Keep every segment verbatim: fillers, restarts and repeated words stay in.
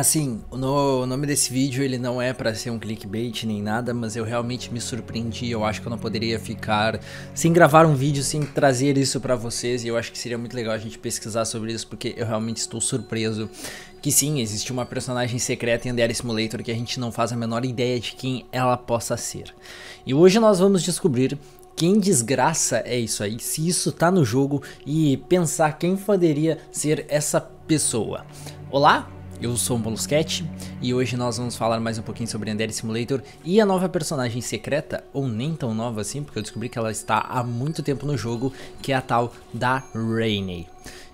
Assim, no, o nome desse vídeo ele não é pra ser um clickbait nem nada, mas eu realmente me surpreendi. Eu acho que eu não poderia ficar sem gravar um vídeo, sem trazer isso pra vocês. E eu acho que seria muito legal a gente pesquisar sobre isso, porque eu realmente estou surpreso. Que sim, existe uma personagem secreta em Yandere Simulator que a gente não faz a menor ideia de quem ela possa ser. E hoje nós vamos descobrir quem desgraça é isso aí, se isso tá no jogo, e pensar quem poderia ser essa pessoa. Olá! Eu sou o Boluscat e hoje nós vamos falar mais um pouquinho sobre Yandere Simulator e a nova personagem secreta, ou nem tão nova assim, porque eu descobri que ela está há muito tempo no jogo, que é a tal da Rainy.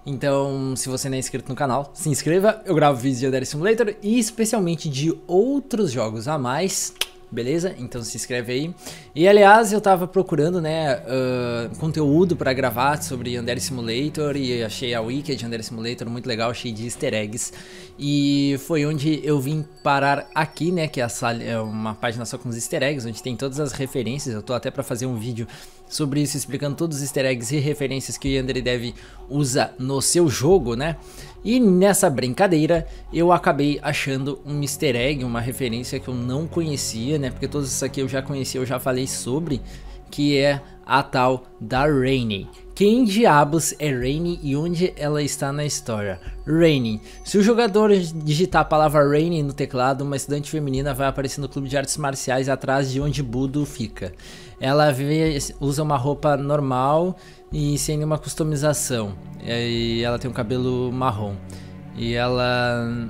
Então, se você não é inscrito no canal, se inscreva, eu gravo vídeos de Yandere Simulator e especialmente de outros jogos a mais, beleza? Então se inscreve aí. E aliás, eu tava procurando, né, uh, conteúdo pra gravar sobre Yandere Simulator e achei a wiki de Yandere Simulator muito legal, cheia de easter eggs. E foi onde eu vim parar aqui, né, que é, essa, é uma página só com os easter eggs, onde tem todas as referências. Eu tô até pra fazer um vídeo sobre isso, explicando todos os easter eggs e referências que o YandereDev usa no seu jogo, né? E nessa brincadeira eu acabei achando um easter egg, uma referência que eu não conhecia, né? Porque todos isso aqui eu já conhecia, eu já falei sobre, que é a tal da Rainy. Quem diabos é Rainy e onde ela está na história? Rainy. Se o jogador digitar a palavra Rainy no teclado, uma estudante feminina vai aparecer no clube de artes marciais atrás de onde Budo fica. Ela vê, usa uma roupa normal e sem nenhuma customização. E ela tem um cabelo marrom. E ela...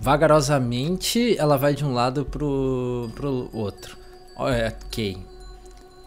vagarosamente, ela vai de um lado pro, pro outro. Ok.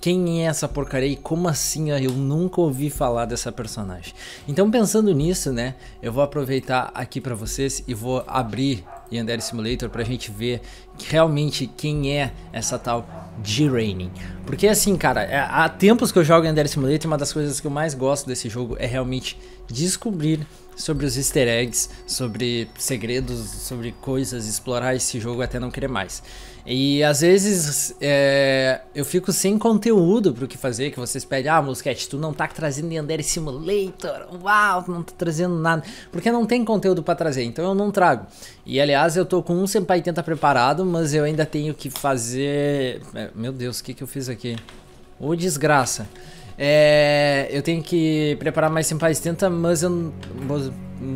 Quem é essa porcaria e como assim? Eu nunca ouvi falar dessa personagem. Então, pensando nisso, né, eu vou aproveitar aqui para vocês e vou abrir Yandere Simulator pra gente ver realmente quem é essa tal de Rainy. Porque assim, cara, há tempos que eu jogo Yandere Simulator, uma das coisas que eu mais gosto desse jogo é realmente descobrir sobre os easter eggs, sobre segredos, sobre coisas, explorar esse jogo até não querer mais. E às vezes é, eu fico sem conteúdo pro que fazer, que vocês pedem, ah, Boluscat, tu não tá trazendo Yandere Simulator, uau, não tá trazendo nada, porque não tem conteúdo pra trazer, então eu não trago. E aliás, eu tô com um Senpai tenta preparado, mas eu ainda tenho que fazer... Meu Deus, o que que eu fiz aqui? Ô desgraça! É, eu tenho que preparar mais Senpais tenta, mas eu,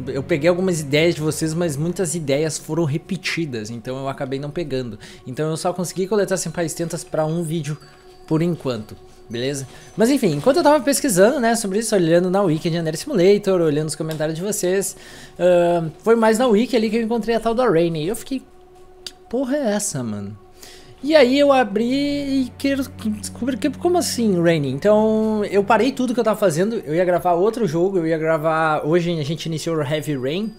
eu peguei algumas ideias de vocês, mas muitas ideias foram repetidas, então eu acabei não pegando. Então eu só consegui coletar Senpais tentas para um vídeo por enquanto, beleza? Mas enfim, enquanto eu tava pesquisando, né, sobre isso, olhando na wiki de Yandere Simulator, olhando os comentários de vocês, uh, foi mais na wiki ali que eu encontrei a tal da Rainy. Eu fiquei, que porra é essa, mano? E aí eu abri e quero descobrir que, como assim, Rainy? Então eu parei tudo que eu tava fazendo, eu ia gravar outro jogo, eu ia gravar... Hoje a gente iniciou o Heavy Rain,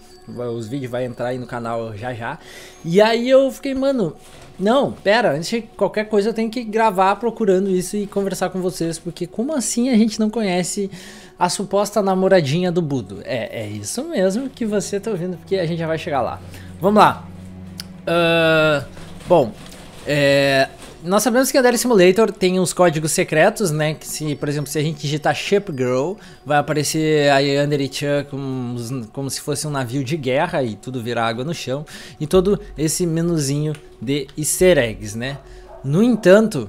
os vídeos vão entrar aí no canal já já. E aí eu fiquei, mano, não, pera, antes de qualquer coisa eu tenho que gravar procurando isso e conversar com vocês, porque como assim a gente não conhece a suposta namoradinha do Budo? É, é isso mesmo que você tá ouvindo, porque a gente já vai chegar lá. Vamos lá. Uh, bom... É, nós sabemos que Yandere Simulator tem uns códigos secretos, né? Que se, por exemplo, se a gente digitar Ship Girl, vai aparecer a Yandere-chan como, como se fosse um navio de guerra e tudo virar água no chão. E todo esse menuzinho de easter eggs, né? No entanto,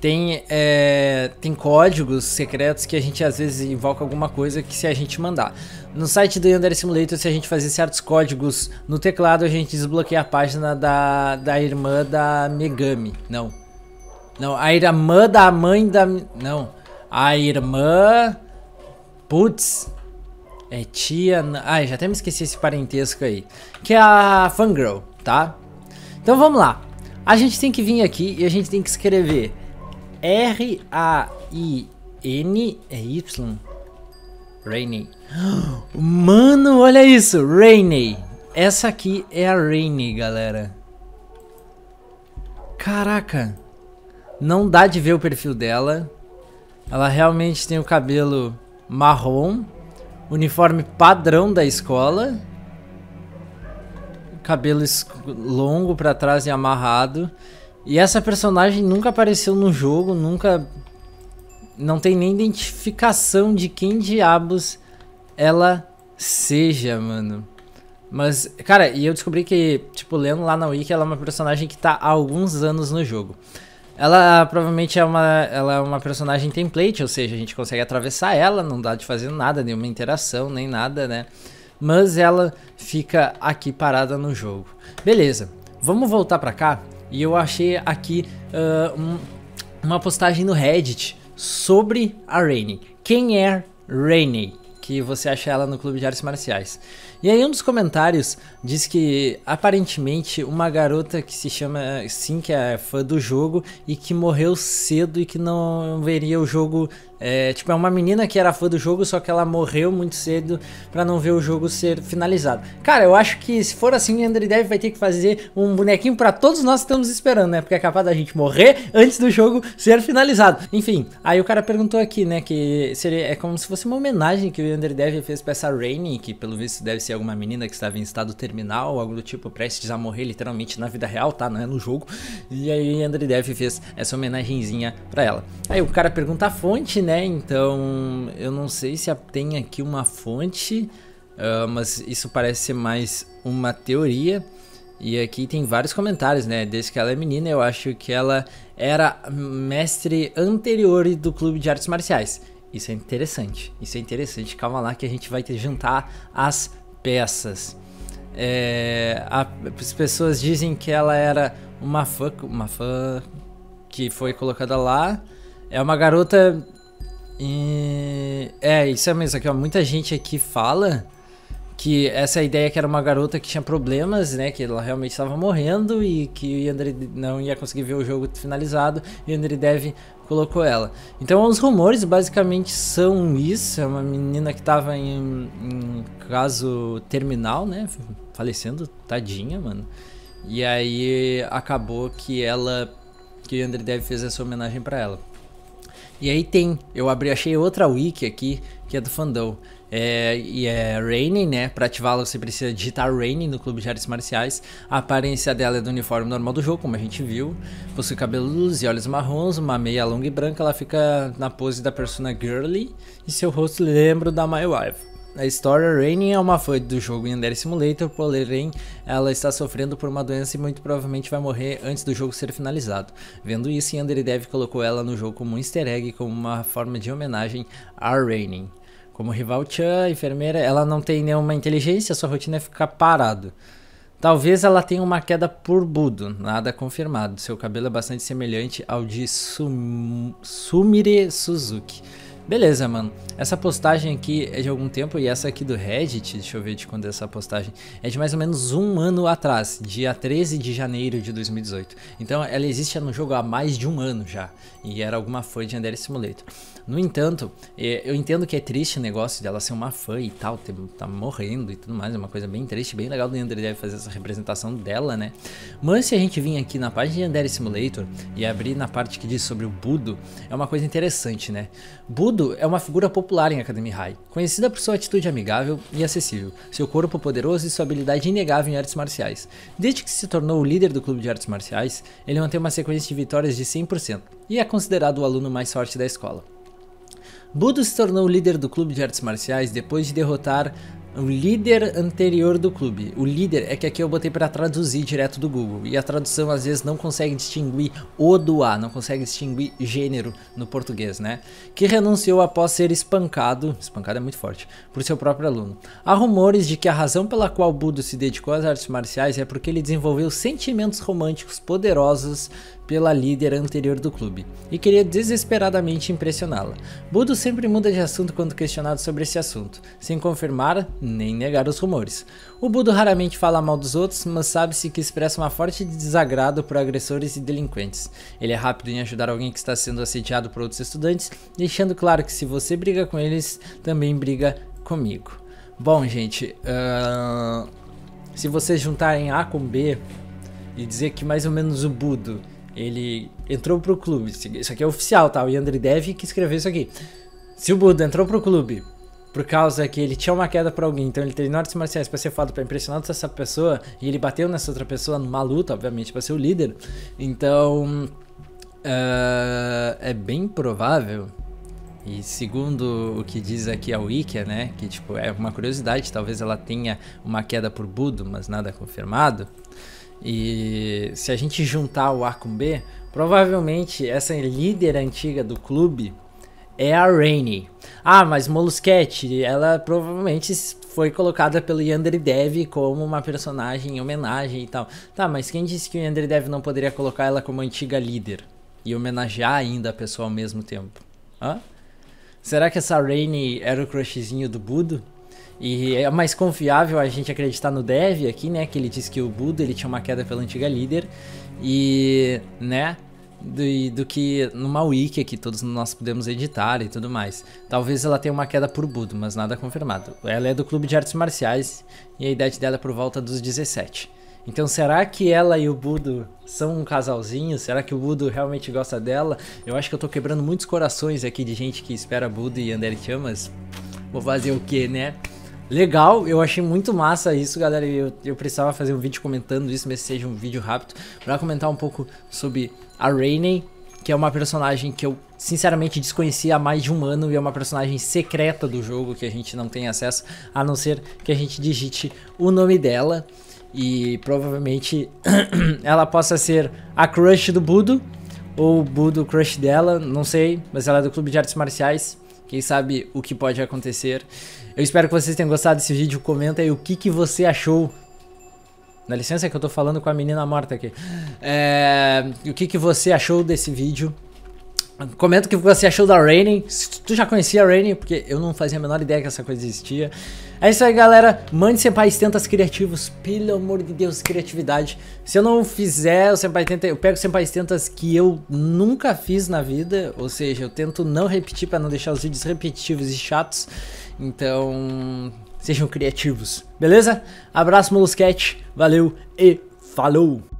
tem, é, tem códigos secretos que a gente às vezes invoca alguma coisa que se a gente mandar. No site do Yandere Simulator, se a gente fazer certos códigos no teclado, a gente desbloqueia a página da, da irmã da Megami. Não. Não, a irmã da mãe da... Não. A irmã... Putz. É tia... Ai, já até me esqueci esse parentesco aí. Que é a Fangirl, tá? Então vamos lá. A gente tem que vir aqui e a gente tem que escrever... R A I N é Y? Rainy. Mano, olha isso, Rainy. Essa aqui é a Rainy, galera. Caraca. Não dá de ver o perfil dela. Ela realmente tem o cabelo marrom, uniforme padrão da escola, cabelo longo pra trás e amarrado. E essa personagem nunca apareceu no jogo, nunca... Não tem nem identificação de quem diabos ela seja, mano. Mas, cara, e eu descobri que, tipo, lendo lá na Wiki, ela é uma personagem que tá há alguns anos no jogo. Ela provavelmente é uma, ela é uma personagem template, ou seja, a gente consegue atravessar ela, não dá de fazer nada, nenhuma interação, nem nada, né? Mas ela fica aqui parada no jogo. Beleza, vamos voltar pra cá. E eu achei aqui uh, um, uma postagem no Reddit sobre a Rainy. Quem é Rainy? Que você acha ela no Clube de Artes Marciais. E aí um dos comentários diz que aparentemente uma garota que se chama Sim, que é fã do jogo e que morreu cedo e que não veria o jogo, é, tipo, é uma menina que era fã do jogo, só que ela morreu muito cedo pra não ver o jogo ser finalizado. Cara, eu acho que se for assim, o YandereDev vai ter que fazer um bonequinho pra todos nós que estamos esperando, né? Porque é capaz da gente morrer antes do jogo ser finalizado. Enfim, aí o cara perguntou aqui, né, que seria, é como se fosse uma homenagem que o YandereDev fez pra essa Rainy, que pelo visto deve ser alguma menina que estava em estado terminal ou algo do tipo, prestes a morrer literalmente na vida real, tá? Não é no jogo. E aí YandereDev fez essa homenagenzinha pra ela. Aí o cara pergunta a fonte, né? Então eu não sei se tem aqui uma fonte, uh, mas isso parece ser mais uma teoria. E aqui tem vários comentários, né? Desde que ela é menina, eu acho que ela era mestre anterior do Clube de Artes Marciais. Isso é interessante, isso é interessante. Calma lá que a gente vai ter juntar as peças. É, a, as pessoas dizem que ela era uma fã, uma fã que foi colocada lá. É uma garota. E, é, isso é mesmo aqui, ó. Muita gente aqui fala que essa ideia que era uma garota que tinha problemas, né? Que ela realmente estava morrendo e que o YandereDev não ia conseguir ver o jogo finalizado. E o YandereDev colocou ela. Então os rumores basicamente são isso. É uma menina que estava em, em caso terminal, né? Falecendo, tadinha, mano. E aí acabou que ela, que o YandereDev fez essa homenagem para ela. E aí tem, eu abri, achei outra wiki aqui, que é do Fandom. É, e é Rainy, né? Pra ativá-la você precisa digitar Rainy no Clube de Artes Marciais. A aparência dela é do uniforme normal do jogo, como a gente viu. Possui cabelos e olhos marrons, uma meia longa e branca. Ela fica na pose da persona girly e seu rosto lembra da My Wife. A história, Rainy é uma fã do jogo Yandere Simulator, porém ela está sofrendo por uma doença e muito provavelmente vai morrer antes do jogo ser finalizado. Vendo isso, YandereDev colocou ela no jogo como um easter egg, como uma forma de homenagem a Rainy. Como rival-chan, enfermeira, ela não tem nenhuma inteligência, sua rotina é ficar parado. Talvez ela tenha uma queda por Budo, nada confirmado. Seu cabelo é bastante semelhante ao de Sum... Sumire Suzuki. Beleza, mano. Essa postagem aqui é de algum tempo e essa aqui do Reddit, deixa eu ver de quando é essa postagem, é de mais ou menos um ano atrás, dia treze de janeiro de dois mil e dezoito. Então ela existe no jogo há mais de um ano já e era alguma fã de Yandere Simulator. No entanto, eu entendo que é triste o negócio dela ser uma fã e tal, tá morrendo e tudo mais, é uma coisa bem triste, bem legal do YandereDev fazer essa representação dela, né? Mas se a gente vir aqui na página de Yandere Simulator e abrir na parte que diz sobre o Budo, é uma coisa interessante, né? Budo é uma figura popular em Academy High, conhecida por sua atitude amigável e acessível, seu corpo poderoso e sua habilidade inegável em artes marciais. Desde que se tornou o líder do Clube de Artes Marciais, ele mantém uma sequência de vitórias de cem por cento e é considerado o aluno mais forte da escola. Budo se tornou o líder do Clube de Artes Marciais depois de derrotar o líder anterior do clube. O líder é que aqui eu botei para traduzir direto do Google, e a tradução às vezes não consegue distinguir o do A, não consegue distinguir gênero no português, né? Que renunciou após ser espancado, espancado é muito forte, por seu próprio aluno. Há rumores de que a razão pela qual Budo se dedicou às artes marciais é porque ele desenvolveu sentimentos românticos poderosos pela líder anterior do clube e queria desesperadamente impressioná-la. Budo sempre muda de assunto quando questionado sobre esse assunto, sem confirmar nem negar os rumores. O Budo raramente fala mal dos outros, mas sabe-se que expressa uma forte desagrado por agressores e delinquentes. Ele é rápido em ajudar alguém que está sendo assediado por outros estudantes, deixando claro que se você briga com eles, também briga comigo. Bom, gente, uh... se vocês juntarem A com B e dizer que mais ou menos o Budo, ele entrou pro clube, isso aqui é oficial, tá? O YandereDev que escreveu isso aqui. Se o Budo entrou pro clube por causa que ele tinha uma queda pra alguém, então ele treinou artes marciais pra ser foda, pra impressionar essa pessoa, e ele bateu nessa outra pessoa numa luta, obviamente, pra ser o líder. Então, uh, é bem provável, E segundo o que diz aqui a Wikia, né, que tipo, é uma curiosidade, talvez ela tenha uma queda por Budo, mas nada confirmado. E se a gente juntar o A com B, provavelmente essa líder antiga do clube é a Rainy. Ah, mas Boluscat, ela provavelmente foi colocada pelo YandereDev como uma personagem em homenagem e tal. Tá, mas quem disse que o YandereDev não poderia colocar ela como antiga líder e homenagear ainda a pessoa ao mesmo tempo? Hã? Será que essa Rainy era o crushzinho do Budo? E é mais confiável a gente acreditar no Dev aqui, né? Que ele diz que o Budo ele tinha uma queda pela antiga líder. E, né? Do, do que numa wiki que todos nós podemos editar e tudo mais. Talvez ela tenha uma queda por Budo, mas nada confirmado. Ela é do clube de artes marciais e a idade dela é por volta dos dezessete. Então será que ela e o Budo são um casalzinho? Será que o Budo realmente gosta dela? Eu acho que eu tô quebrando muitos corações aqui de gente que espera Budo e Yandere-chan, mas vou fazer o que, né? Legal, eu achei muito massa isso, galera. Eu, eu precisava fazer um vídeo comentando isso, mas seja um vídeo rápido, pra comentar um pouco sobre a Rainy, que é uma personagem que eu sinceramente desconhecia há mais de um ano e é uma personagem secreta do jogo que a gente não tem acesso, a não ser que a gente digite o nome dela. E provavelmente ela possa ser a crush do Budo, ou o Budo crush dela, não sei, mas ela é do clube de artes marciais. Quem sabe o que pode acontecer. Eu espero que vocês tenham gostado desse vídeo. Comenta aí o que, que você achou. Dá licença que eu tô falando com a menina morta aqui. É, o que, que você achou desse vídeo. Comenta o que você achou da Rainy. Se tu já conhecia a Rainy, porque eu não fazia a menor ideia que essa coisa existia. É isso aí, galera. Mande Senpai tentas criativos. Pelo amor de Deus, criatividade. Se eu não fizer, o Senpai tenta, eu pego Senpai tentas que eu nunca fiz na vida. Ou seja, eu tento não repetir pra não deixar os vídeos repetitivos e chatos. Então, sejam criativos. Beleza? Abraço, Boluscat. Valeu e falou!